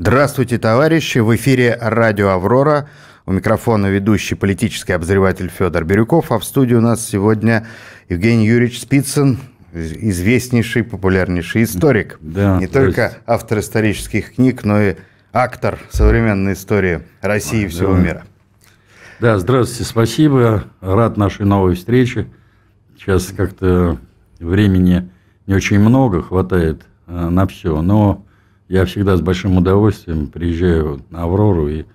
Здравствуйте, товарищи! В эфире «Радио Аврора». У микрофона ведущий политический обозреватель Федор Бирюков, а в студии у нас сегодня Евгений Юрьевич Спицын, известнейший, популярнейший историк. Да, не только автор исторических книг, но и актор современной истории России и всего мира. Да, здравствуйте, спасибо. Рад нашей новой встрече. Сейчас как-то времени не очень много хватает на все, но... Я всегда с большим удовольствием приезжаю на «Аврору» и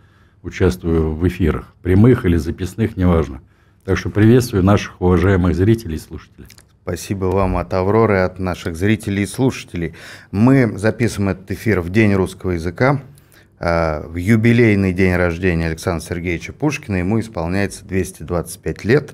участвую в эфирах, прямых или записных, неважно. Так что приветствую наших уважаемых зрителей и слушателей. Спасибо вам от «Авроры», от наших зрителей и слушателей. Мы записываем этот эфир в День русского языка, в юбилейный день рождения Александра Сергеевича Пушкина. Ему исполняется 225 лет.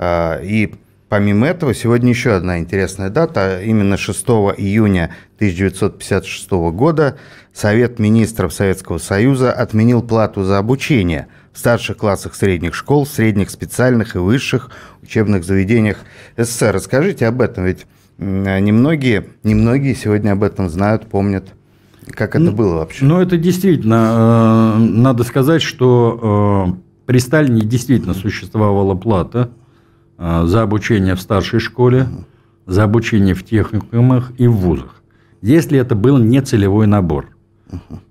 И... Помимо этого, сегодня еще одна интересная дата. Именно 6 июня 1956 года Совет министров Советского Союза отменил плату за обучение в старших классах средних школ, средних специальных и высших учебных заведениях СССР. Расскажите об этом, ведь немногие сегодня об этом знают, помнят, как это было вообще. Ну, это действительно, надо сказать, что при Сталине действительно существовала плата за обучение в старшей школе, за обучение в техникумах и в вузах, если это был не целевой набор.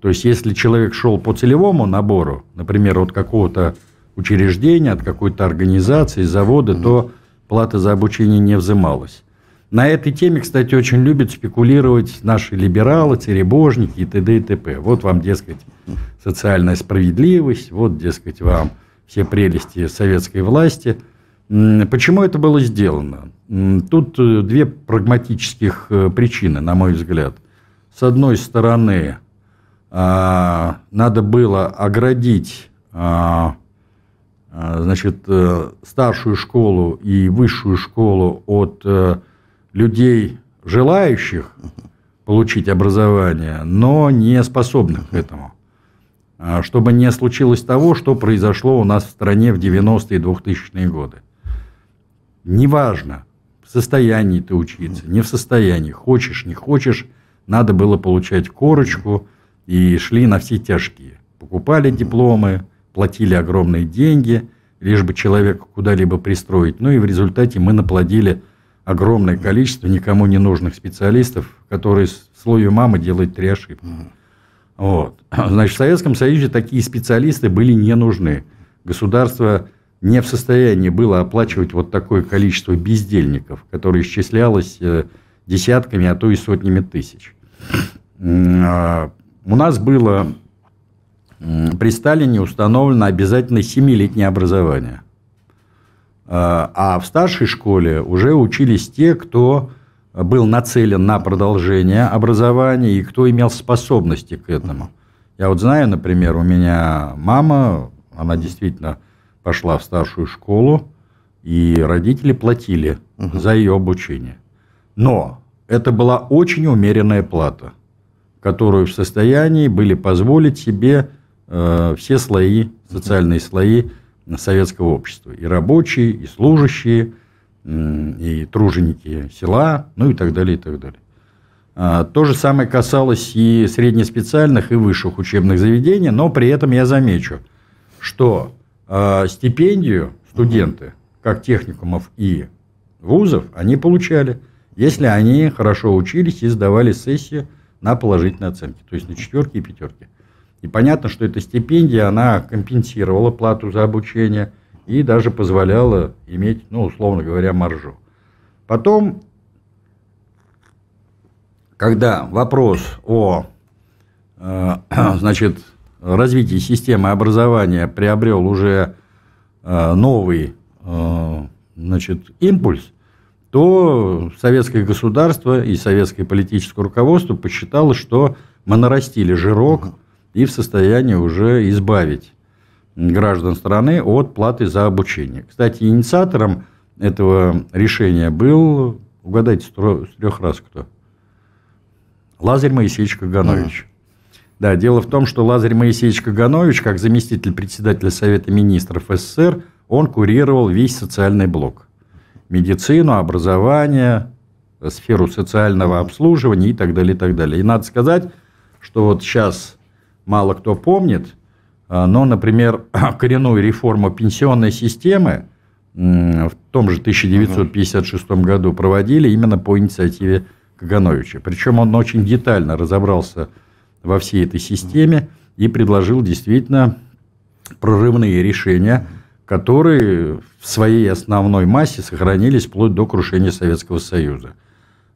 То есть, если человек шел по целевому набору, например, от какого-то учреждения, от какой-то организации, завода, то плата за обучение не взималась. На этой теме, кстати, очень любят спекулировать наши либералы, церебожники и т.д. и т.п. Вот вам, дескать, социальная справедливость, вот, дескать, вам все прелести советской власти. Почему это было сделано? Тут две прагматических причины, на мой взгляд. С одной стороны, надо было оградить, значит, старшую школу и высшую школу от людей, желающих получить образование, но не способных к этому, чтобы не случилось того, что произошло у нас в стране в 90-е и 2000-е годы. Неважно, в состоянии ты учиться, не в состоянии, хочешь, не хочешь, надо было получать корочку, и шли на все тяжкие. Покупали дипломы, платили огромные деньги, лишь бы человека куда-либо пристроить. Ну и в результате мы наплодили огромное количество никому не нужных специалистов, которые в слове «мама» делают 3 ошибки. Вот. Значит, в Советском Союзе такие специалисты были не нужны. Государство... не в состоянии было оплачивать вот такое количество бездельников, которое исчислялось десятками, а то и сотнями тысяч. У нас было при Сталине установлено обязательно 7-летнее образование. А в старшей школе уже учились те, кто был нацелен на продолжение образования и кто имел способности к этому. Я вот знаю, например, у меня мама, она действительно... пошла в старшую школу, и родители платили за ее обучение. Но это была очень умеренная плата, которую в состоянии были позволить себе все слои, социальные слои советского общества. И рабочие, и служащие, и труженики села, ну и так далее, и так далее. То же самое касалось и среднеспециальных, и высших учебных заведений, но при этом я замечу, что... стипендию студенты, как техникумов и вузов, они получали, если они хорошо учились и сдавали сессии на положительные оценки, то есть на 4-ки и 5-ки. И понятно, что эта стипендия, она компенсировала плату за обучение и даже позволяла иметь, ну, условно говоря, маржу. Потом, когда вопрос о, значит, развитие системы образования приобрел уже новый, значит, импульс, то советское государство и советское политическое руководство посчитало, что мы нарастили жирок и в состоянии уже избавить граждан страны от платы за обучение. Кстати, инициатором этого решения был, угадайте, с 3 раз кто? Лазарь Моисеевич Каганович. Да, дело в том, что Лазарь Моисеевич Каганович, как заместитель председателя Совета министров СССР, он курировал весь социальный блок. Медицину, образование, сферу социального обслуживания и так далее, и так далее. И надо сказать, что вот сейчас мало кто помнит, но, например, коренную реформу пенсионной системы в том же 1956 году проводили именно по инициативе Кагановича. Причем он очень детально разобрался во всей этой системе и предложил действительно прорывные решения, которые в своей основной массе сохранились вплоть до крушения Советского Союза.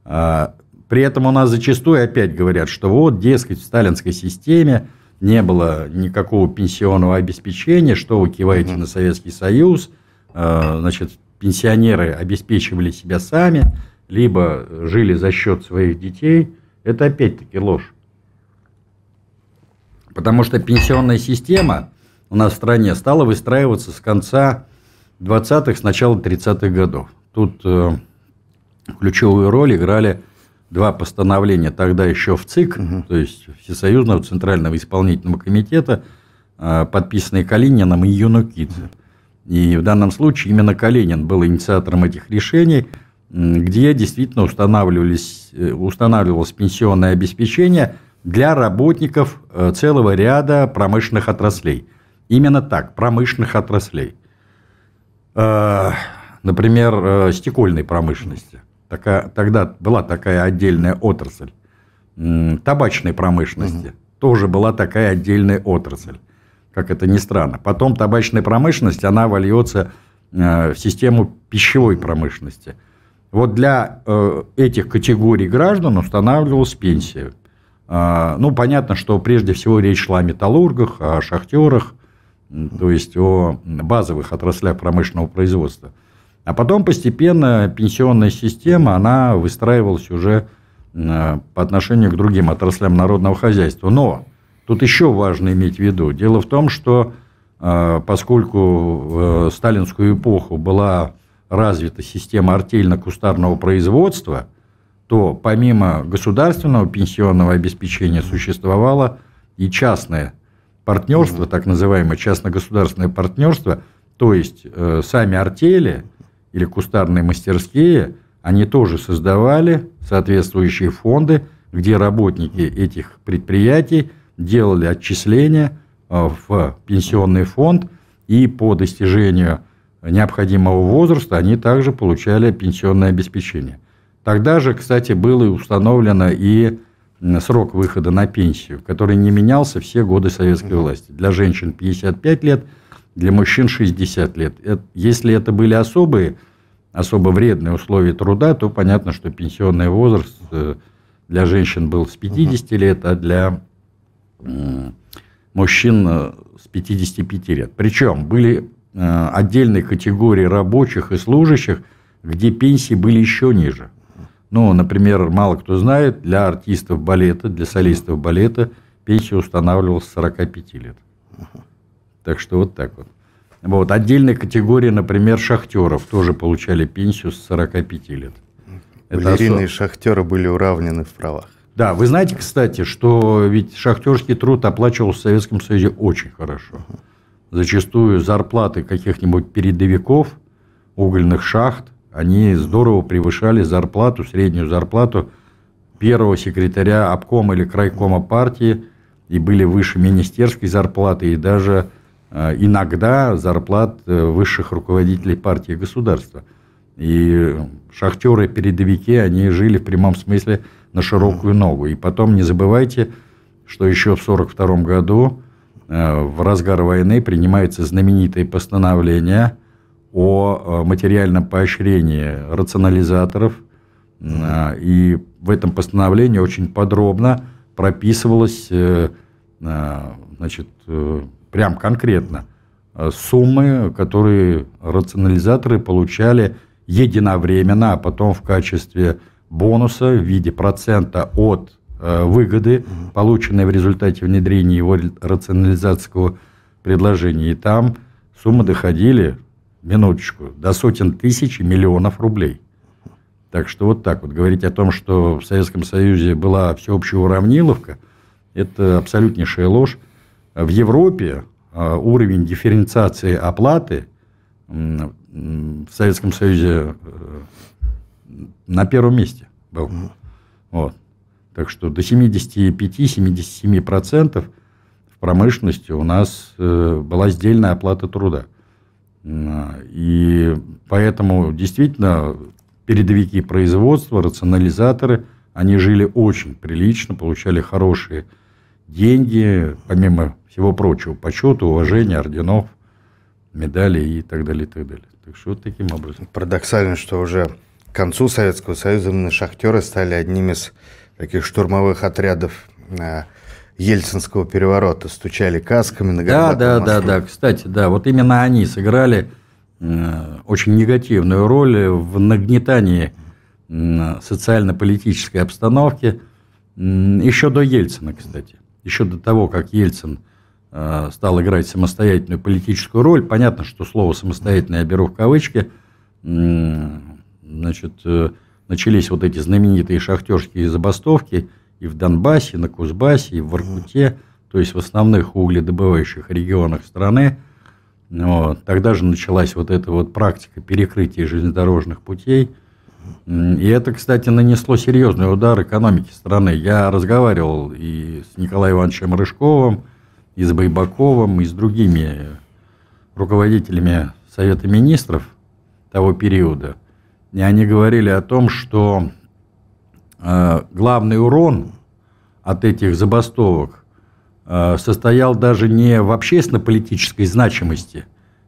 При этом у нас зачастую опять говорят, что вот, дескать, в сталинской системе не было никакого пенсионного обеспечения, что вы киваете на Советский Союз, значит, пенсионеры обеспечивали себя сами, либо жили за счет своих детей. Это опять-таки ложь. Потому что пенсионная система у нас в стране стала выстраиваться с конца 20-х, с начала 30-х годов. Тут ключевую роль играли два постановления тогда еще в ЦИК, то есть Всесоюзного Центрального Исполнительного Комитета, подписанные Калининым и Юнукидзе. И в данном случае именно Калинин был инициатором этих решений, где действительно устанавливалось пенсионное обеспечение для работников целого ряда промышленных отраслей. Именно так, промышленных отраслей. Например, стекольной промышленности. Тогда была такая отдельная отрасль. Табачной промышленности тоже была такая отдельная отрасль. Как это ни странно. Потом табачная промышленность, она вольется в систему пищевой промышленности. Вот для этих категорий граждан устанавливалась пенсия. Ну, понятно, что прежде всего речь шла о металлургах, о шахтерах, то есть о базовых отраслях промышленного производства. А потом постепенно пенсионная система, она выстраивалась уже по отношению к другим отраслям народного хозяйства. Но тут еще важно иметь в виду. Дело в том, что поскольку в сталинскую эпоху была развита система артельно-кустарного производства, то помимо государственного пенсионного обеспечения существовало и частное партнерство, так называемое частно-государственное партнерство, то есть сами артели или кустарные мастерские, они тоже создавали соответствующие фонды, где работники этих предприятий делали отчисления в пенсионный фонд, и по достижению необходимого возраста они также получали пенсионное обеспечение. Тогда же, кстати, было установлено и срок выхода на пенсию, который не менялся все годы советской власти. Для женщин 55 лет, для мужчин 60 лет. Если это были особо вредные условия труда, то понятно, что пенсионный возраст для женщин был с 50 лет, а для мужчин с 55 лет. Причем были отдельные категории рабочих и служащих, где пенсии были еще ниже. Ну, например, мало кто знает, для артистов балета, для солистов балета пенсия устанавливалась с 45 лет. Так что вот так вот. Вот. Отдельные категории, например, шахтеров тоже получали пенсию с 45 лет. Балерины и шахтеры были уравнены в правах. Да, вы знаете, кстати, что ведь шахтерский труд оплачивался в Советском Союзе очень хорошо. Зачастую зарплаты каких-нибудь передовиков, угольных шахт, они здорово превышали зарплату, среднюю зарплату первого секретаря обкома или крайкома партии и были выше министерской зарплаты и даже иногда зарплат высших руководителей партии и государства. И шахтеры-передовики, они жили в прямом смысле на широкую ногу. И потом не забывайте, что еще в 1942 году в разгар войны принимается знаменитое постановление о материальном поощрении рационализаторов. И в этом постановлении очень подробно прописывалось, значит, прям конкретно суммы, которые рационализаторы получали единовременно, а потом в качестве бонуса в виде процента от выгоды, полученной в результате внедрения его рационализаторского предложения. И там суммы доходили, минуточку, до сотен тысяч и миллионов рублей. Так что вот так вот. Говорить о том, что в Советском Союзе была всеобщая уравниловка, это абсолютнейшая ложь. В Европе уровень дифференциации оплаты в Советском Союзе на первом месте был. Вот. Так что до 75-77% в промышленности у нас была сдельная оплата труда. И поэтому действительно передовики производства, рационализаторы, они жили очень прилично, получали хорошие деньги, помимо всего прочего, почета, уважения, орденов, медалей и так далее, и так далее. Так что вот таким образом. Парадоксально, что уже к концу Советского Союза именно шахтеры стали одним из таких штурмовых отрядов Ельцинского переворота, стучали касками на горбатую Москву. Да, кстати, да, вот именно они сыграли очень негативную роль в нагнетании социально-политической обстановки еще до Ельцина, кстати. Еще до того, как Ельцин стал играть самостоятельную политическую роль. Понятно, что слово «самостоятельное» я беру в кавычки. Значит, начались вот эти знаменитые шахтерские забастовки и в Донбассе, и на Кузбассе, и в Воркуте, то есть в основных угледобывающих регионах страны. Вот. Тогда же началась вот эта вот практика перекрытия железнодорожных путей. И это, кстати, нанесло серьезный удар экономике страны. Я разговаривал и с Николаем Ивановичем Рыжковым, и с Байбаковым, и с другими руководителями Совета министров того периода. И они говорили о том, что главный урон от этих забастовок состоял даже не в общественно-политической значимости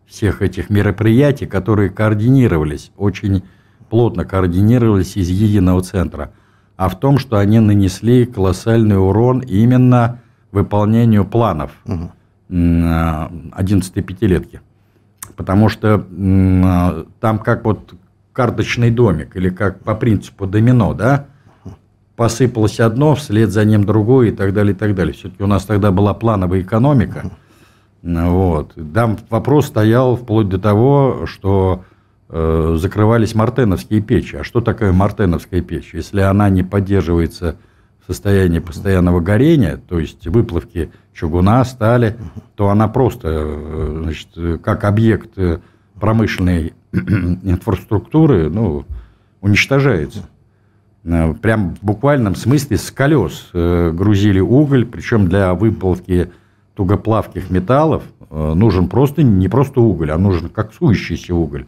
всех этих мероприятий, которые координировались, очень плотно координировались из единого центра, а в том, что они нанесли колоссальный урон именно выполнению планов 11-й пятилетки. Потому что там как вот карточный домик, или как по принципу домино, да, посыпалось одно, вслед за ним другое и так далее, и так далее. Все-таки у нас тогда была плановая экономика. Вот. Там вопрос стоял вплоть до того, что закрывались мартеновские печи. А что такое мартеновская печь? Если она не поддерживается в состоянии постоянного горения, то есть выплавки чугуна, стали, то она просто, значит, как объект промышленной инфраструктуры, ну, уничтожается. Прям в буквальном смысле с колес грузили уголь, причем для выплавки тугоплавких металлов нужен просто не просто уголь, а нужен коксующийся уголь.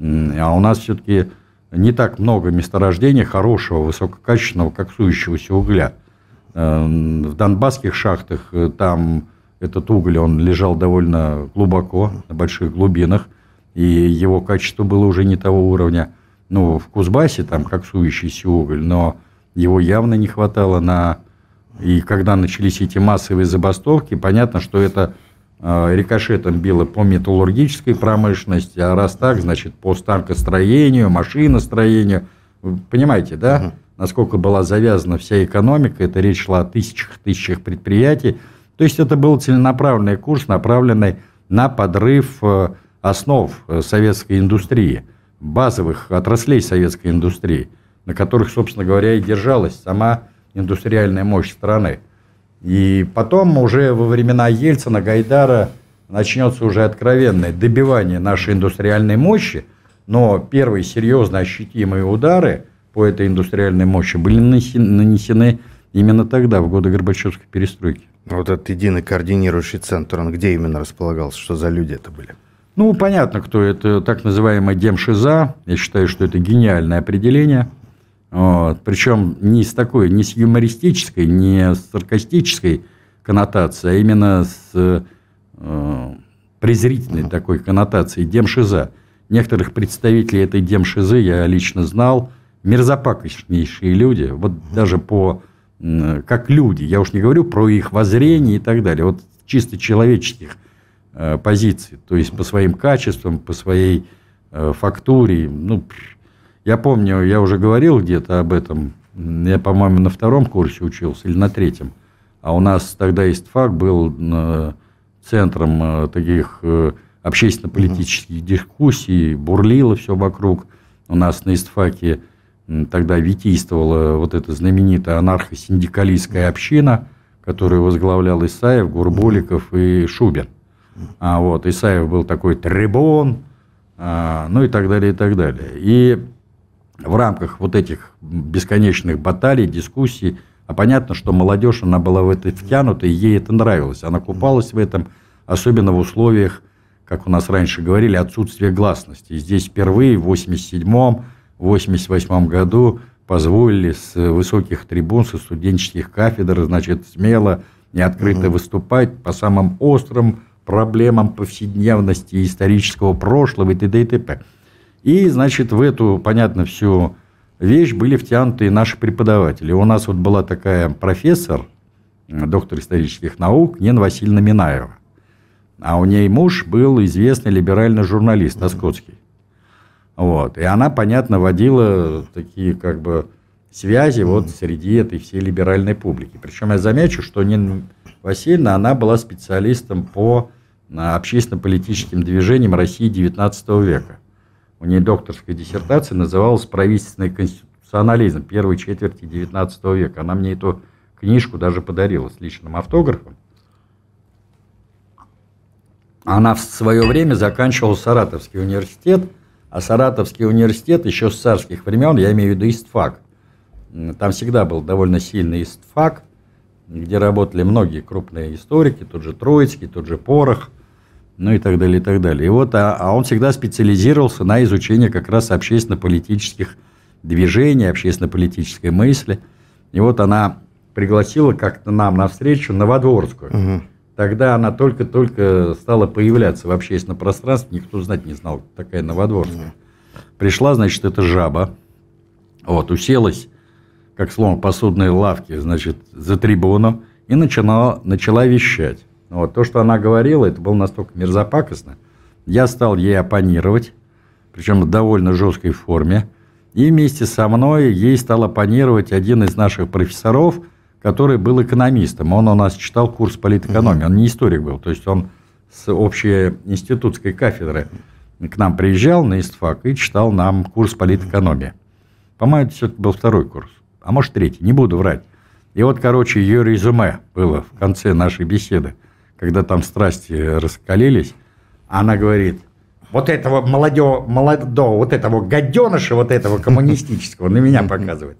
А у нас все-таки не так много месторождений хорошего, высококачественного коксующегося угля. В донбасских шахтах там этот уголь, он лежал довольно глубоко, на больших глубинах, и его качество было уже не того уровня. Ну, в Кузбассе там коксующийся уголь, но его явно не хватало на... И когда начались эти массовые забастовки, понятно, что это рикошетом било по металлургической промышленности, а раз так, значит, по станкостроению, машиностроению. Вы понимаете, да, насколько была завязана вся экономика, это речь шла о тысячах предприятий. То есть это был целенаправленный курс, направленный на подрыв основ советской индустрии, базовых отраслей советской индустрии, на которых, собственно говоря, и держалась сама индустриальная мощь страны. И потом уже во времена Ельцина, Гайдара начнется уже откровенное добивание нашей индустриальной мощи, но первые серьезно ощутимые удары по этой индустриальной мощи были нанесены именно тогда, в годы Горбачевской перестройки. Вот этот единый координирующий центр, он где именно располагался, что за люди это были? Ну, понятно, кто это, так называемая демшиза, я считаю, что это гениальное определение. Вот. Причем не с такой, не с юмористической, не с саркастической коннотацией, а именно с презрительной такой коннотацией, демшиза. Некоторых представителей этой демшизы я лично знал, мерзопакостнейшие люди, вот даже по, как люди, я уж не говорю про их воззрение и так далее, вот чисто человеческих позиций, то есть по своим качествам, по своей фактуре, ну... Я помню, я уже говорил где-то об этом, я, по-моему, на втором курсе учился или на третьем, а у нас тогда ИСТФАК был центром таких общественно-политических дискуссий, бурлило все вокруг. У нас на ИСТФАКе тогда витийствовала вот эта знаменитая анархо-синдикалистская община, которую возглавлял Исаев, Гурбуликов и Шубин. А вот Исаев был такой трибун, ну и так далее, и так далее. И в рамках вот этих бесконечных баталий, дискуссий, Понятно, что молодежь, она была в это втянута, и ей это нравилось. Она купалась в этом, особенно в условиях, как у нас раньше говорили, отсутствия гласности. И здесь впервые в 87-м, 88-м году позволили с высоких трибун, со студенческих кафедр, значит, смело, неоткрыто выступать по самым острым проблемам повседневности, исторического прошлого и т.д. и т.п. И, значит, в эту, понятно, всю вещь были втянуты наши преподаватели. У нас вот была такая профессор, доктор исторических наук, Нина Васильевна Минаева. А у ней муж был известный либеральный журналист Оскотский. Вот. И она, понятно, водила такие как бы связи вот среди этой всей либеральной публики. Причем я замечу, что Нина Васильевна, она была специалистом по общественно-политическим движениям России XIX века. У нее докторская диссертация называлась «Правительственный конституционализм первой четверти XIX века». Она мне эту книжку даже подарила с личным автографом. Она в свое время заканчивала Саратовский университет, а Саратовский университет еще с царских времен, я имею в виду истфак, там всегда был довольно сильный истфак, где работали многие крупные историки, тот же Троицкий, тот же Порох, ну и так далее, и так далее. И вот, а он всегда специализировался на изучении как раз общественно-политических движений, общественно-политической мысли. И вот она пригласила как-то нам навстречу Новодворскую. Тогда она только-только стала появляться в общественном пространстве, никто знать не знал, такая Новодворская. Пришла, значит, эта жаба, вот, уселась, как слон в посудной лавке, значит, за трибуну, и начала вещать. Вот, то, что она говорила, это было настолько мерзопакостно. Я стал ей оппонировать, причем в довольно жесткой форме. И вместе со мной ей стал оппонировать один из наших профессоров, который был экономистом. Он у нас читал курс политэкономии, он не историк был. То есть он с общей институтской кафедры к нам приезжал на истфак и читал нам курс политэкономии. По-моему, это все-таки был второй курс, а может третий, не буду врать. И вот, короче, ее резюме было в конце нашей беседы, когда там страсти раскалились, она говорит, вот этого молодого, вот этого гаденыша, вот этого коммунистического, на меня показывает,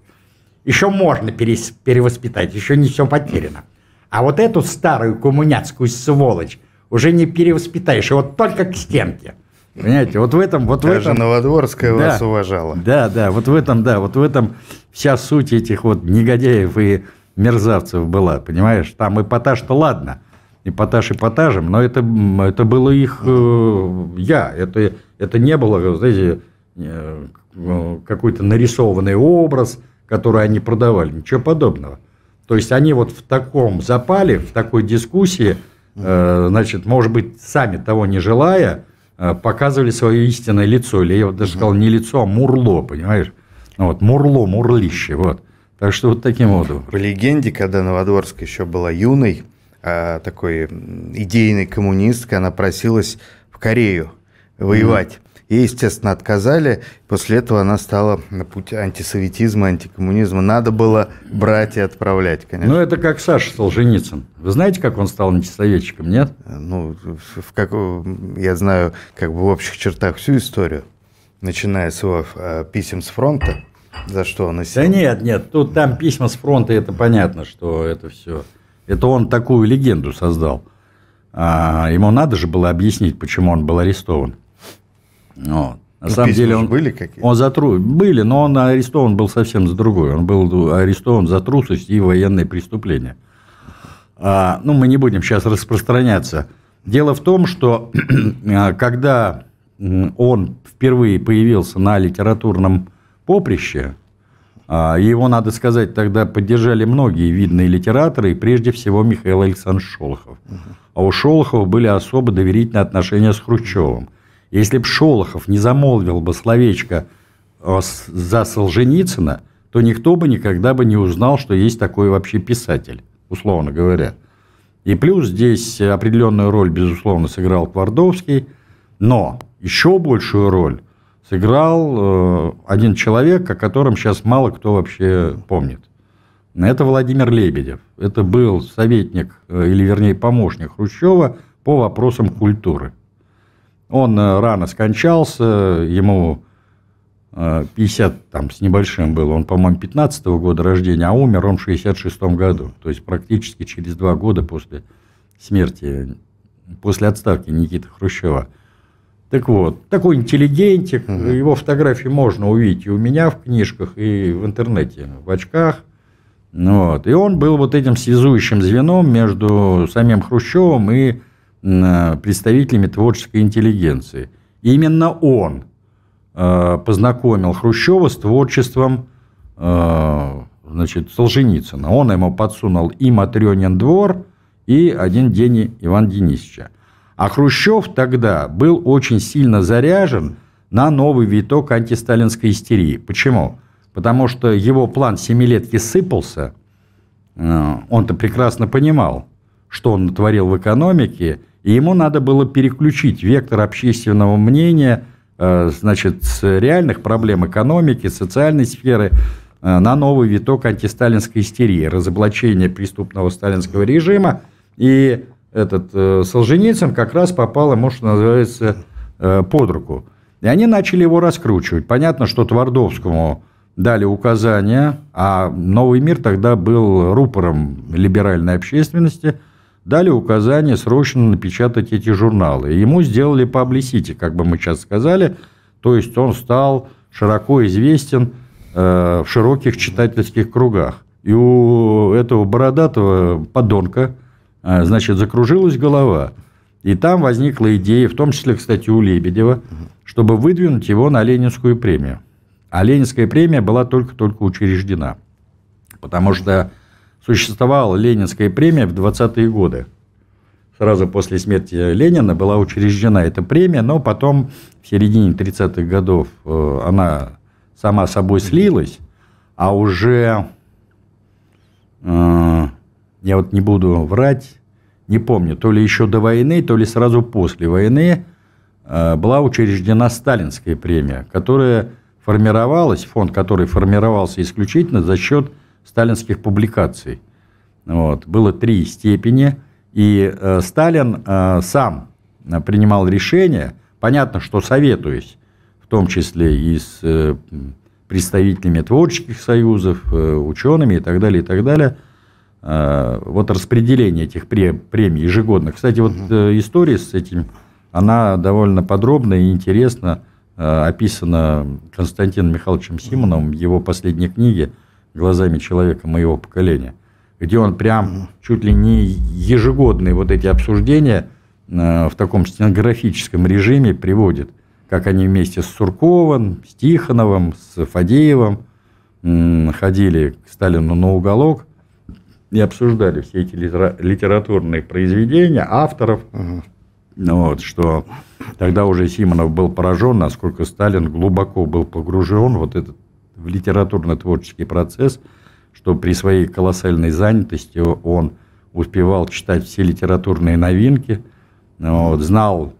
еще можно перевоспитать, еще не все потеряно. А вот эту старую коммуняцкую сволочь уже не перевоспитаешь, и вот только к стенке. Понимаете, вот в этом... Вот даже в этом, Новодворская да, вас уважала. Да, вот в этом вся суть этих вот негодяев и мерзавцев была, понимаешь? Там эпатаж-то ладно, эпатаж эпатажем, но это было их я. Это не было, знаете, какой-то нарисованный образ, который они продавали. Ничего подобного. То есть они вот в таком запале, в такой дискуссии, значит, может быть, сами того не желая, показывали свое истинное лицо. Или я вот даже сказал не лицо, а мурло, понимаешь? Вот, мурло, мурлище. Вот. Так что вот таким образом. По легенде, когда Новодворская еще была юной, такой идейной коммунисткой, она просилась в Корею воевать. Ей, естественно, отказали. После этого она стала на путь антисоветизма, антикоммунизма. Надо было брать и отправлять, конечно. Ну, это как Саша Солженицын. Вы знаете, как он стал антисоветчиком, нет? Ну, я знаю, как бы в общих чертах всю историю, начиная с его писем с фронта, за что он и сел. Да нет, тут там письма с фронта, это понятно, что это все... Это он такую легенду создал. Ему надо же было объяснить, почему он был арестован. Но, на самом деле он... Были какие-то? Были, но он арестован был совсем за другое. Он был арестован за трусость и военные преступления. Ну, мы не будем сейчас распространяться. Дело в том, что когда он впервые появился на литературном поприще... Его, надо сказать, тогда поддержали многие видные литераторы, и прежде всего Михаил Александрович Шолохов. А у Шолохова были особо доверительные отношения с Хрущевым. Если бы Шолохов не замолвил бы словечко за Солженицына, то никто бы никогда бы не узнал, что есть такой вообще писатель, условно говоря. И плюс здесь определенную роль, безусловно, сыграл Квардовский, но еще большую роль сыграл один человек, о котором сейчас мало кто вообще помнит. Это Владимир Лебедев. Это был советник, или вернее помощник Хрущева по вопросам культуры. Он рано скончался, ему 50 там с небольшим был, он, по-моему, 15-го года рождения, а умер он в 66-м году, то есть практически через 2 года после смерти, после отставки Никиты Хрущева. Так вот, такой интеллигентик, его фотографии можно увидеть и у меня в книжках, и в интернете, в очках. Вот. И он был вот этим связующим звеном между самим Хрущевым и представителями творческой интеллигенции. И именно он познакомил Хрущева с творчеством, значит, Солженицына. Он ему подсунул и «Матрёнин двор», и «Один день Ивана Денисовича». А Хрущев тогда был очень сильно заряжен на новый виток антисталинской истерии. Почему? Потому что его план 7-летки сыпался, он-то прекрасно понимал, что он натворил в экономике, и ему надо было переключить вектор общественного мнения, значит, с реальных проблем экономики, социальной сферы на новый виток антисталинской истерии, разоблачение преступного сталинского режима. И этот Солженицын как раз попал ему, что называется, под руку. И они начали его раскручивать. Понятно, что Твардовскому дали указания, а «Новый мир» тогда был рупором либеральной общественности, дали указание срочно напечатать эти журналы. Ему сделали паблисити, как бы мы сейчас сказали, то есть он стал широко известен в широких читательских кругах. И у этого бородатого подонка, значит, закружилась голова. И там возникла идея, в том числе, кстати, у Лебедева, чтобы выдвинуть его на Ленинскую премию. А Ленинская премия была только-только учреждена, потому что существовала Ленинская премия в 20-е годы. Сразу после смерти Ленина была учреждена эта премия, но потом в середине 30-х годов она сама собой слилась, а уже, я вот не буду врать, не помню, то ли еще до войны, то ли сразу после войны была учреждена Сталинская премия, которая формировалась, фонд, который формировался исключительно за счет сталинских публикаций. Вот. Было 3 степени, и Сталин сам принимал решение, понятно, что советуясь, в том числе и с представителями творческих союзов, учеными и так далее, вот распределение этих премий ежегодно. Кстати, вот история с этим, она довольно подробна и интересна, описано Константином Михайловичем Симоновым в его последней книге «Глазами человека моего поколения», где он прям чуть ли не ежегодные вот эти обсуждения в таком стенографическом режиме приводит, как они вместе с Сурковым, с Тихоновым, с Фадеевым ходили к Сталину на уголок и обсуждали все эти литературные произведения авторов. Вот, что тогда уже Симонов был поражен, насколько Сталин глубоко был погружен вот этот, в литературно-творческий процесс, что при своей колоссальной занятости он успевал читать все литературные новинки, вот, знал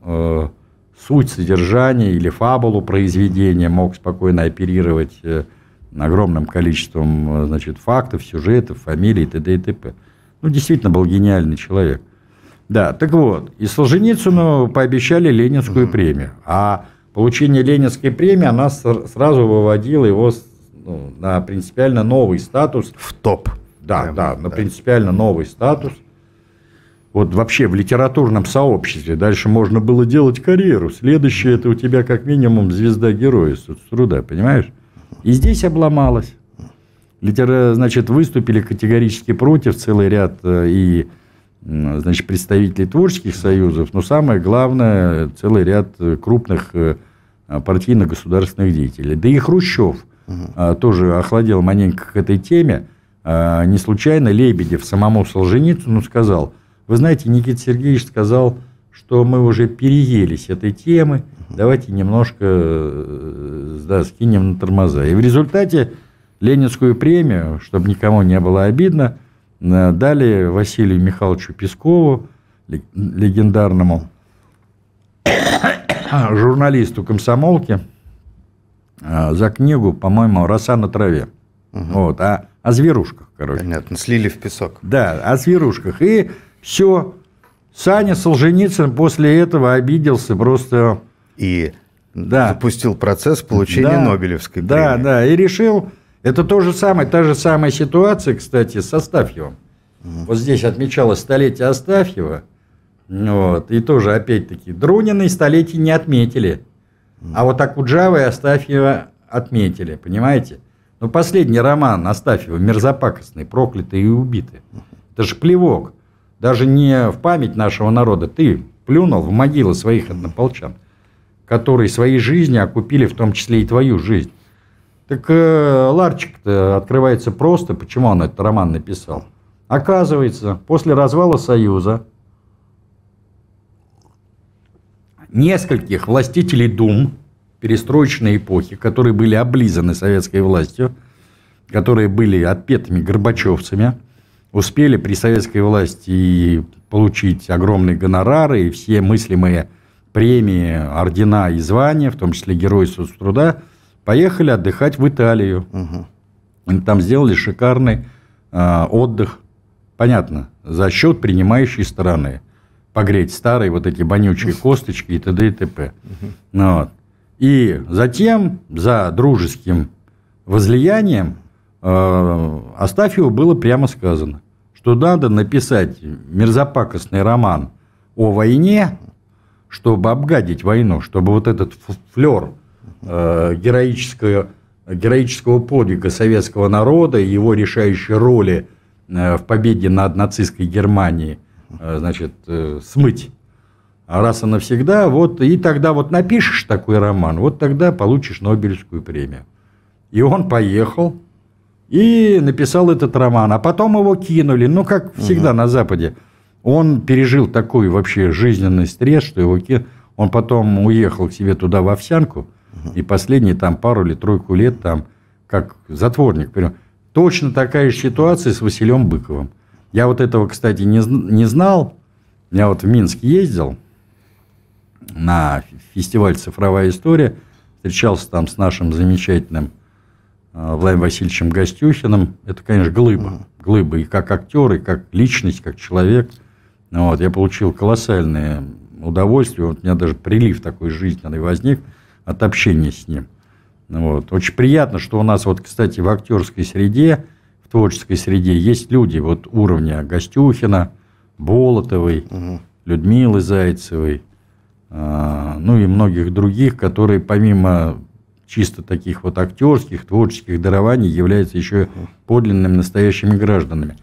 суть, содержание или фабулу произведения, мог спокойно оперировать огромным количеством, значит, фактов, сюжетов, фамилий, т.д. и т.п. Ну, действительно был гениальный человек. Да, так вот, и Солженицыну пообещали Ленинскую премию, а получение Ленинской премии, она сразу выводила его, ну, на принципиально новый статус. В топ. Да, да, на принципиально новый статус. Вот вообще в литературном сообществе дальше можно было делать карьеру. Следующее — это у тебя как минимум звезда героя соцтруда, понимаешь? И здесь обломалось. Значит, выступили категорически против целый ряд и... значит, представителей творческих союзов, но самое главное, целый ряд крупных партийно-государственных деятелей. Да и Хрущев тоже охладел маленько к этой теме. Не случайно Лебедев самому Солженицыну сказал: вы знаете, Никита Сергеевич сказал, что мы уже переелись этой темы, давайте немножко, да, скинем на тормоза. И в результате Ленинскую премию, чтобы никому не было обидно, дали Василию Михайловичу Пескову, легендарному журналисту «Комсомолки», за книгу, по-моему, «Роса на траве». Вот, о зверушках, короче. Понятно, слили в песок. Да, о зверушках. И все. Саня Солженицын после этого обиделся просто... И запустил процесс получения Нобелевской премии. Да, да, и решил. Это то же самое, та же самая ситуация, кстати, с Астафьевым. Вот здесь отмечалось столетие Астафьева, вот, и тоже, опять-таки, Друнина и столетие не отметили. А вот Акуджава и Астафьева отметили, понимаете? Но последний роман Астафьева, «Мерзопакостный, проклятые и убиты», это же плевок. Даже не в память нашего народа. Ты плюнул в могилы своих однополчан, которые своей жизнью окупили, в том числе и твою жизнь. Так ларчик-то открывается просто. Почему он этот роман написал? Оказывается, после развала Союза нескольких властителей дум перестроечной эпохи, которые были облизаны советской властью, которые были отпетыми горбачевцами, успели при советской власти получить огромные гонорары и все мыслимые премии, ордена и звания, в том числе Герои соцтруда, поехали отдыхать в Италию. Они там сделали шикарный отдых, понятно, за счет принимающей стороны. Погреть старые вот эти вонючие косточки и т.д. и т.п. Вот. И затем, за дружеским возлиянием, Астафьеву было прямо сказано, что надо написать мерзопакостный роман о войне, чтобы обгадить войну, чтобы вот этот флер героического подвига советского народа и его решающей роли в победе над нацистской Германией, значит, смыть раз и навсегда. Вот, и тогда вот напишешь такой роман, вот тогда получишь Нобелевскую премию. И он поехал и написал этот роман. А потом его кинули. Ну, как всегда на Западе. Он пережил такой вообще жизненный стресс, что его кинули. Он потом уехал к себе туда в Овсянку. И последние там пару или тройку лет там как затворник. Точно такая же ситуация с Василем Быковым. Я вот этого, кстати, не знал. Я вот в Минск ездил на фестиваль «Цифровая история». Встречался там с нашим замечательным Владимиром Васильевичем Гостюхиным. Это, конечно, глыба. Глыба и как актер, и как личность, как человек. Вот. Я получил колоссальное удовольствие. Вот у меня даже прилив такой жизненный возник от общения с ним. Вот. Очень приятно, что у нас, вот, кстати, в актерской среде, в творческой среде есть люди вот уровня Гостюхина, Болотовой, Людмилы Зайцевой, ну и многих других, которые помимо чисто таких вот актерских, творческих дарований являются еще подлинными, настоящими гражданами.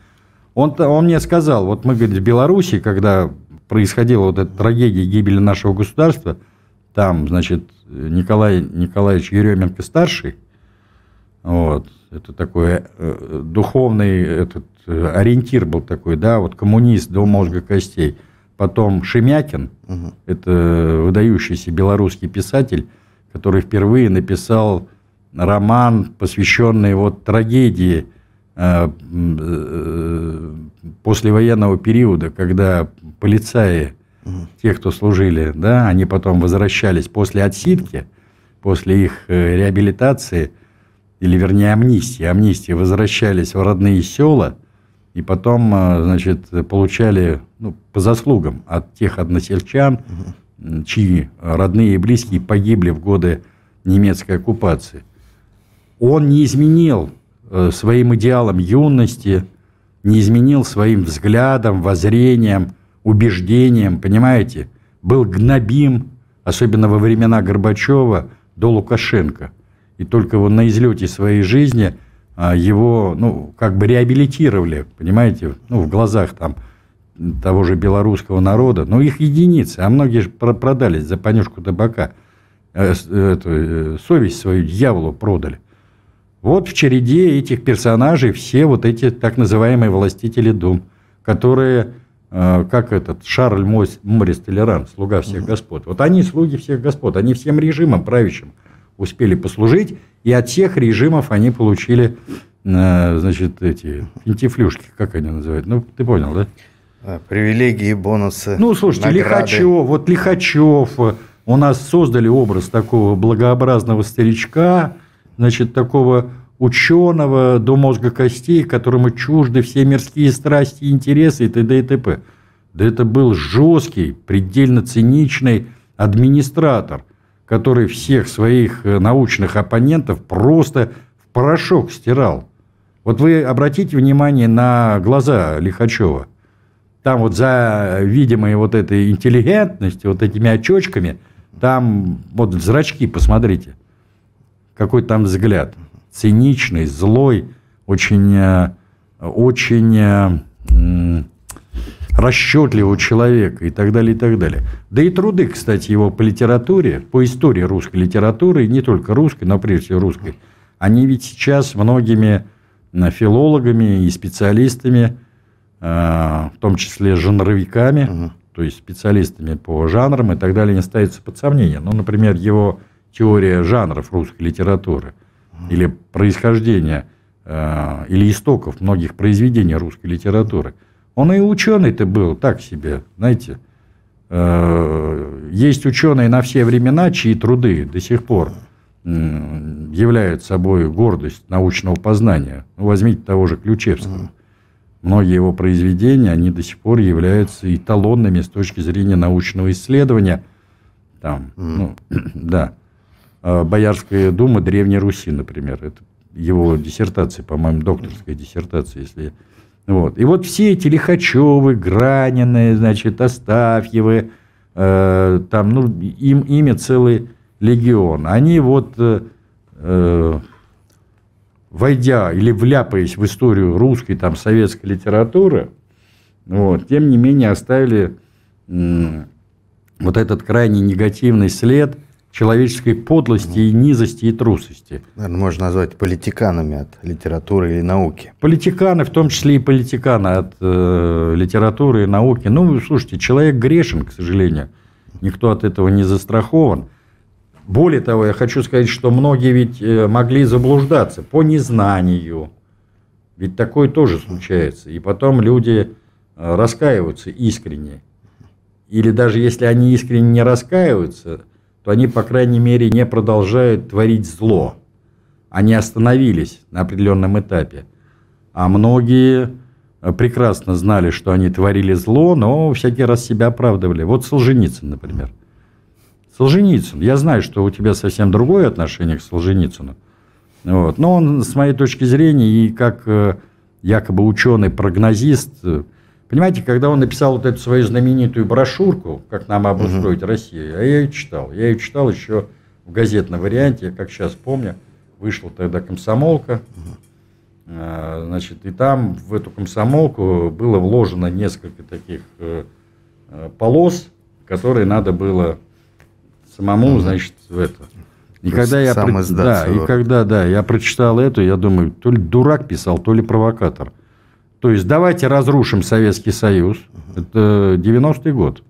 Он мне сказал, вот мы, говорит, в Беларуси, когда происходила вот эта трагедия гибели нашего государства, там, значит, Николай Николаевич Еременко-старший, вот, это такой духовный этот ориентир был такой, да, вот коммунист до мозга костей. Потом Шемякин, это выдающийся белорусский писатель, который впервые написал роман, посвященный вот трагедии послевоенного периода, когда полицаи, те, кто служили, да, они потом возвращались после отсидки, после их реабилитации, или, вернее, амнистии, возвращались в родные села и потом, значит, получали, ну, по заслугам от тех односельчан, чьи родные и близкие погибли в годы немецкой оккупации. Он не изменил своим идеалам юности, не изменил своим взглядом, воззрением, убеждением, понимаете? Был гнобим, особенно во времена Горбачева, до Лукашенко. И только вот на излете своей жизни его, ну, как бы реабилитировали, понимаете, ну, в глазах там того же белорусского народа. Но их единицы, а многие же продались за понюшку табака. Совесть свою дьяволу продали. Вот в череде этих персонажей все вот эти так называемые властители дум, которые, как этот Шарль Морис Толеран, слуга всех господ. Вот они слуги всех господ, они всем режимом правящим успели послужить, и от всех режимов они получили, значит, эти финтифлюшки, как они называют, ну, ты понял, да? Привилегии, бонусы, ну, слушайте, награды. Лихачев, вот Лихачев, у нас создали образ такого благообразного старичка, значит, такого ученого до мозга костей, которому чужды все мирские страсти и интересы, и т.д. и т.п. Да это был жесткий, предельно циничный администратор, который всех своих научных оппонентов просто в порошок стирал. Вот вы обратите внимание на глаза Лихачева. Там вот за видимой вот этой интеллигентностью, вот этими очочками, там вот зрачки, посмотрите. Какой там взгляд. Циничный, злой, очень расчетливого человека и так далее, и так далее. Да и труды, кстати, его по литературе, по истории русской литературы, не только русской, но прежде всего русской, они ведь сейчас многими филологами и специалистами, в том числе жанровиками, то есть специалистами по жанрам и так далее, не ставятся под сомнение. Ну, например, его теория жанров русской литературы или происхождение или истоков многих произведений русской литературы. Он и ученый-то был так себе, знаете. Есть ученые на все времена, чьи труды до сих пор являют собой гордость научного познания. Ну, возьмите того же Ключевского. Многие его произведения, они до сих пор являются эталонными с точки зрения научного исследования. Там, Боярская дума Древней Руси, например. Это его диссертация, по-моему, докторская диссертация, если... Вот. И вот все эти Лихачевы, Гранины, значит, Астафьевы, там, ну, ими целый легион. Они вот, войдя или вляпаясь в историю русской, там, советской литературы, вот, тем не менее оставили вот этот крайне негативный след человеческой подлости и низости и трусости. Наверное, можно назвать политиканами от литературы или науки. Политиканы, в том числе и политиканы от литературы и науки. Ну, слушайте, человек грешен, к сожалению. Никто от этого не застрахован. Более того, я хочу сказать, что многие ведь могли заблуждаться по незнанию. Ведь такое тоже случается. И потом люди раскаиваются искренне. Или даже если они искренне не раскаиваются, то они, по крайней мере, не продолжают творить зло. Они остановились на определенном этапе. А многие прекрасно знали, что они творили зло, но всякий раз себя оправдывали. Вот Солженицын, например. Солженицын. Я знаю, что у тебя совсем другое отношение к Солженицыну. Вот. Но он, с моей точки зрения, и как якобы ученый-прогнозист... Понимаете, когда он написал вот эту свою знаменитую брошюрку «Как нам обустроить Россию», а я ее читал. Я ее читал еще в газетном варианте, я как сейчас помню. Вышла тогда «Комсомолка». Значит, и там в эту «Комсомолку» было вложено несколько таких полос, которые надо было самому, значит, в это. И когда, я прочитал эту, я думаю, то ли дурак писал, то ли провокатор. То есть, давайте разрушим Советский Союз. Это 90-й год.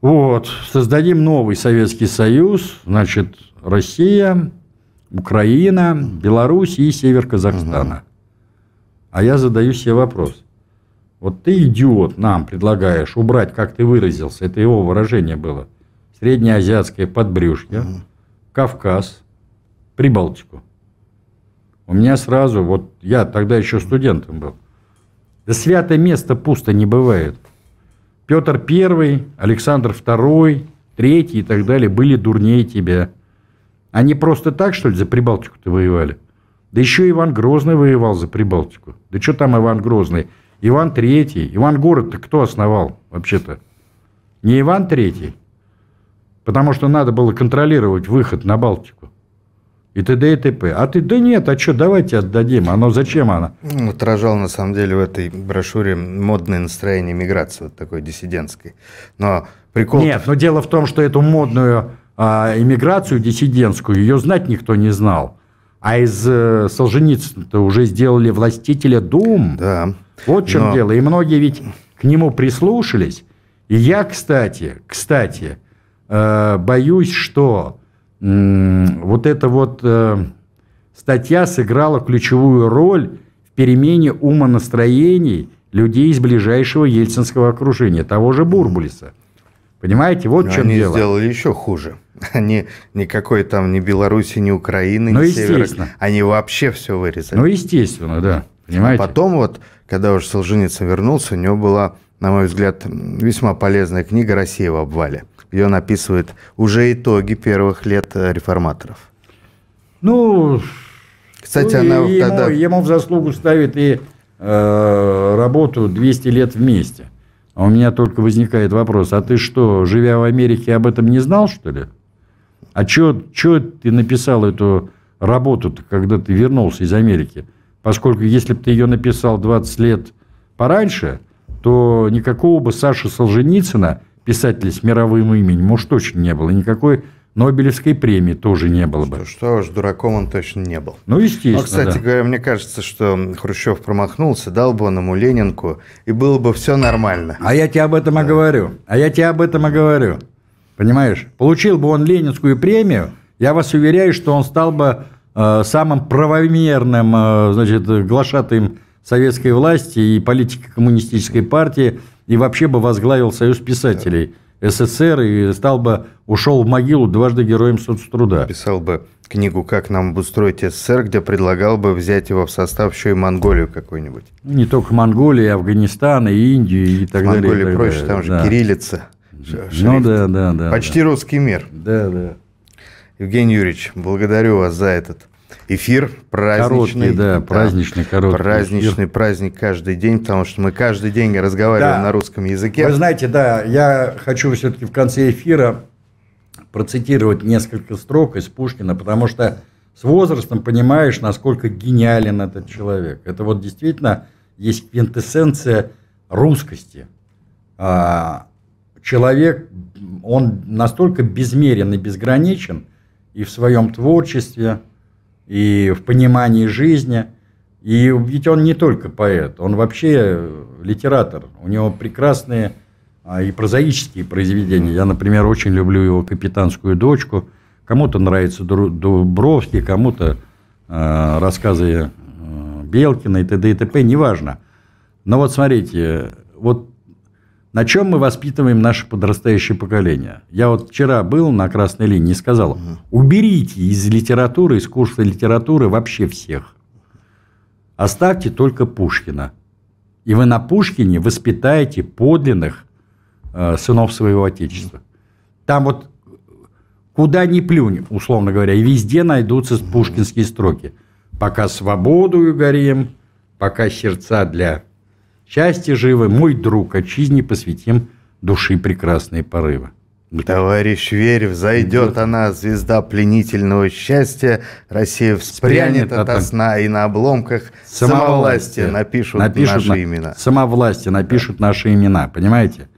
Вот. Создадим новый Советский Союз. Значит, Россия, Украина, Беларусь и север Казахстана. А я задаю себе вопрос. Вот ты, идиот, нам предлагаешь убрать, как ты выразился, это его выражение было, среднеазиатское подбрюшье, Кавказ, Прибалтику. У меня сразу, вот я тогда еще студентом был. Да святое место пусто не бывает. Петр I, Александр II, III и так далее были дурнее тебя. Они просто так, что ли, за Прибалтику-то воевали? Да еще Иван Грозный воевал за Прибалтику. Да что там Иван Грозный? Иван III. Ивангород-то кто основал вообще-то? Не Иван III. Потому что надо было контролировать выход на Балтику. И т.д. и т.п. А ты, да нет, а что, давайте отдадим. Оно зачем оно? Отражал, на самом деле, в этой брошюре модное настроение миграции, вот такой диссидентской. Но прикол... Нет, но дело в том, что эту модную иммиграцию диссидентскую, ее знать никто не знал. А из Солженицына-то уже сделали властителя дум. Да. Вот в чем дело. И многие ведь к нему прислушались. И я, кстати, боюсь, что... Вот эта вот статья сыграла ключевую роль в перемене умонастроений людей из ближайшего ельцинского окружения, того же Бурбулиса. Понимаете, вот в чем дело. Они сделали еще хуже. Они никакой там ни Беларуси, ни Украины, ни Севера. Они вообще все вырезали. Ну, естественно, да. Понимаете? А потом вот, когда уже Солженицын вернулся, у него была, на мой взгляд, весьма полезная книга «Россия в обвале», где он описывает уже итоги первых лет реформаторов. Ну, кстати, она ему в заслугу ставит и работу «200 лет вместе». А у меня только возникает вопрос, а ты что, живя в Америке, об этом не знал, что ли? А чё ты написал эту работу, когда ты вернулся из Америки? Поскольку если бы ты ее написал 20 лет пораньше, то никакого бы Саши Солженицына, писателя с мировым именем, уж точно не было, никакой Нобелевской премии тоже не было бы. Что ж, дураком он точно не был. Ну, естественно. Но, кстати говоря, мне кажется, что Хрущев промахнулся, дал бы он ему Ленинку, и было бы все нормально. А я тебе об этом и говорю. Понимаешь? Получил бы он Ленинскую премию, я вас уверяю, что он стал бы самым правомерным, значит, глашатаем советской власти и политики коммунистической партии, и вообще бы возглавил Союз писателей СССР и стал бы, ушел в могилу дважды героем соцтруда. Писал бы книгу «Как нам обустроить СССР», где предлагал бы взять его в состав еще и Монголию какую-нибудь. Не только Монголию, и Афганистан, и Индию, и так далее. Монголию проще, там же кириллица. Ну да. Почти русский мир. Да. Евгений Юрьевич, благодарю вас за этот эфир праздничный. Короткий, да, праздничный, короткий. Праздничный эфир. Праздник каждый день, потому что мы каждый день разговариваем на русском языке. Вы знаете, да, я хочу все-таки в конце эфира процитировать несколько строк из Пушкина, потому что с возрастом понимаешь, насколько гениален этот человек. Это вот действительно есть квинтэссенция русскости. Человек, он настолько безмерен и безграничен и в своем творчестве, и в понимании жизни. И ведь он не только поэт, он вообще литератор. У него прекрасные и прозаические произведения. Я, например, очень люблю его «Капитанскую дочку». Кому-то нравится Дубровский, кому-то рассказы Белкина и т.д. и т.п. Неважно. Но вот смотрите, вот на чем мы воспитываем наше подрастающее поколение? Я вот вчера был на красной линии и сказал, уберите из литературы, из курса литературы вообще всех. Оставьте только Пушкина. И вы на Пушкине воспитаете подлинных сынов своего Отечества. Там вот куда ни плюнь, условно говоря, и везде найдутся пушкинские строки. «Пока свободою горим, пока сердца для... счастье живы, мой друг, отчизне посвятим души прекрасные порывы». Товарищ, верь, взойдет она, звезда пленительного счастья, Россия вспрянет ото сна, и на обломках самовластия напишут наши имена. Самовластия напишут наши имена, понимаете?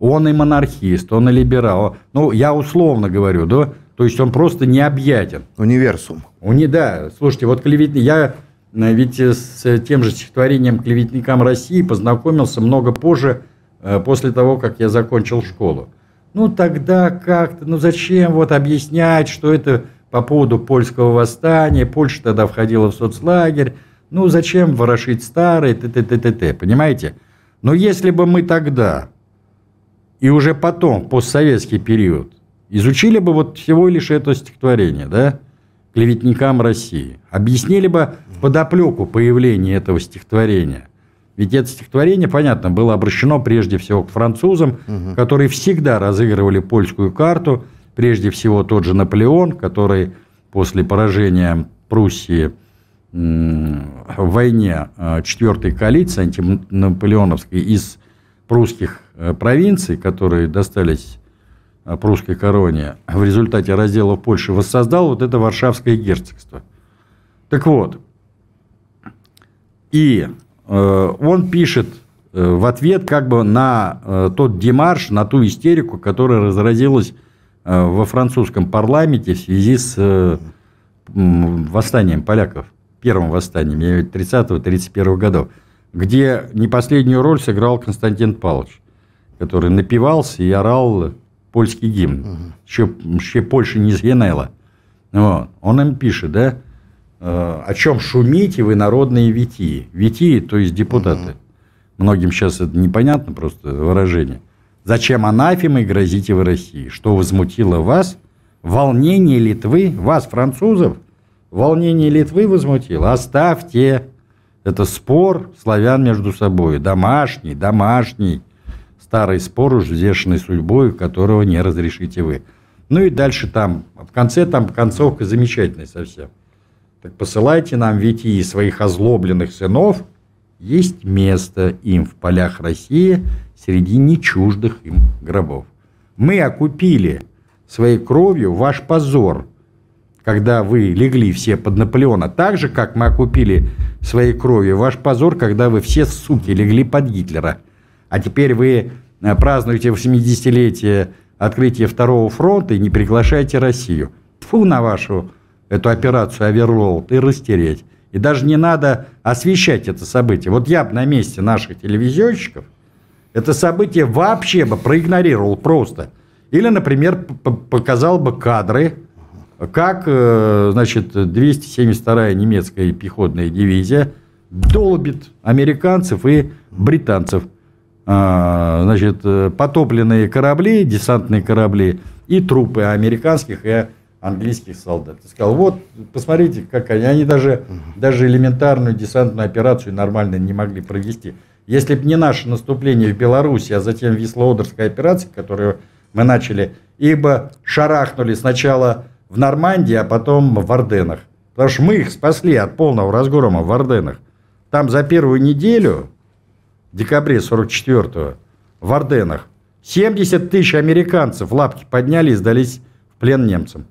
Он и монархист, он и либерал. Ну, я условно говорю, да? То есть он просто необъятен. Универсум. Да, слушайте, вот клеветник, я... Ведь с тем же стихотворением «Клеветникам России» познакомился много позже, после того, как я закончил школу. Ну, тогда как-то, ну, зачем вот объяснять, что это по поводу польского восстания, Польша тогда входила в соцлагерь, ну, зачем ворошить старые, понимаете? Но если бы мы тогда и уже потом, в постсоветский период, изучили бы вот всего лишь это стихотворение, да? «Клеветникам России». Объяснили бы подоплеку появления этого стихотворения. Ведь это стихотворение, понятно, было обращено прежде всего к французам, которые всегда разыгрывали польскую карту. Прежде всего тот же Наполеон, который после поражения Пруссии в войне 4-й коалиции антинаполеоновской из прусских провинций, которые достались прусской короне, в результате раздела Польши, воссоздал вот это Варшавское герцогство. Так вот, и он пишет в ответ как бы на тот демарш, на ту истерику, которая разразилась во французском парламенте в связи с восстанием поляков, первым восстанием 30-31 годов, где не последнюю роль сыграл Константин Павлович, который напивался и орал польский гимн, еще Польша не згинела. Вот. Он им пишет, да, о чем шумите вы, народные витии. Витии, то есть депутаты. Многим сейчас это непонятно просто выражение. Зачем анафемой грозите вы России? Что возмутило вас? Волнение Литвы, вас, французов, волнение Литвы возмутило. Оставьте. Это спор славян между собой. Домашний, старый спор уж взвешенный судьбой, которого не разрешите вы. Ну и дальше там, в конце там концовка замечательная совсем. Так посылайте нам Витии своих озлобленных сынов, есть место им в полях России среди нечуждых им гробов. Мы окупили своей кровью ваш позор, когда вы легли все под Наполеона, так же, как мы окупили своей кровью ваш позор, когда вы все, суки, легли под Гитлера. А теперь вы празднуете 80-летие открытия Второго фронта и не приглашаете Россию. Тьфу на вашу эту операцию «Оверлоуд» и растереть. И даже не надо освещать это событие. Вот я бы на месте наших телевизионщиков это событие вообще бы проигнорировал просто. Или, например, показал бы кадры, как, значит, 272-я немецкая пехотная дивизия долбит американцев и британцев. Значит, потопленные корабли, десантные корабли и трупы американских и английских солдат. И сказал, вот, посмотрите, как они даже элементарную десантную операцию нормально не могли провести. Если бы не наше наступление в Беларуси, а затем Висло-Одерская операция, которую мы начали, ибо шарахнули сначала в Нормандии, а потом в Орденах. Потому что мы их спасли от полного разгрома в Орденах. Там за первую неделю, в декабре 44-го, в Орденах, 70 тысяч американцев лапки подняли и сдались в плен немцам.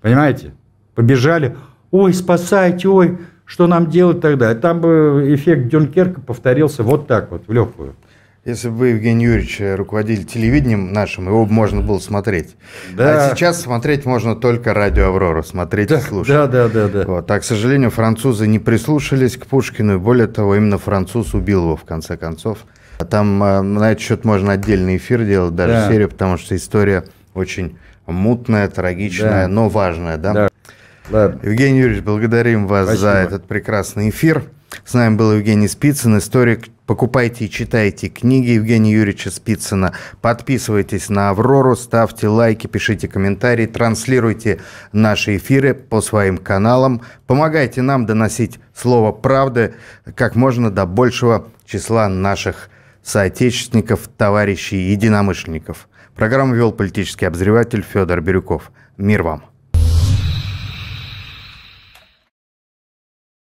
Понимаете? Побежали. Ой, спасайте, ой, что нам делать тогда? Там бы эффект Дюнкерка повторился вот так вот, в легкую. Если бы вы, Евгений Юрьевич, руководили телевидением нашим, его можно было смотреть. Да. А сейчас смотреть можно только радио «Аврору», смотреть и слушать. Да. Вот. А, к сожалению, французы не прислушались к Пушкину. И более того, именно француз убил его, в конце концов. А там на этот счет можно отдельный эфир делать, даже серию, потому что история очень мутная, трагичная, но важная. Да. Евгений Юрьевич, благодарим вас за этот прекрасный эфир. С нами был Евгений Спицын, историк. Покупайте и читайте книги Евгения Юрьевича Спицына. Подписывайтесь на «Аврору», ставьте лайки, пишите комментарии, транслируйте наши эфиры по своим каналам. Помогайте нам доносить слово правды как можно до большего числа наших соотечественников, товарищей, единомышленников. Программу вел политический обозреватель Федор Бирюков. Мир вам!